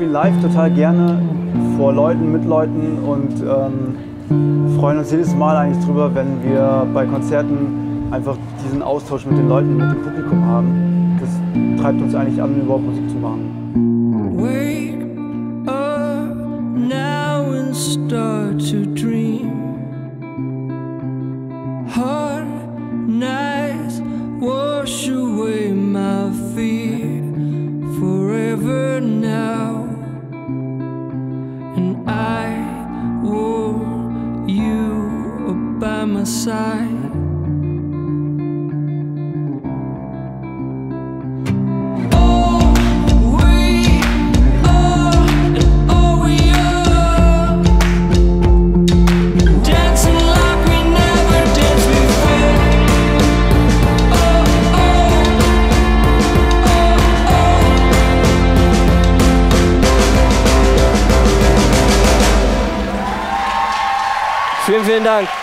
Spiel live total gerne vor Leuten, mit Leuten und freuen uns jedes Mal eigentlich drüber, wenn wir bei Konzerten einfach diesen Austausch mit den Leuten, mit dem Publikum haben. Das treibt uns eigentlich an, überhaupt Musik zu machen. Wake up now and start to dream. Hard nights wash away my fear forever now. And I wore you up by my side. Vielen, vielen Dank.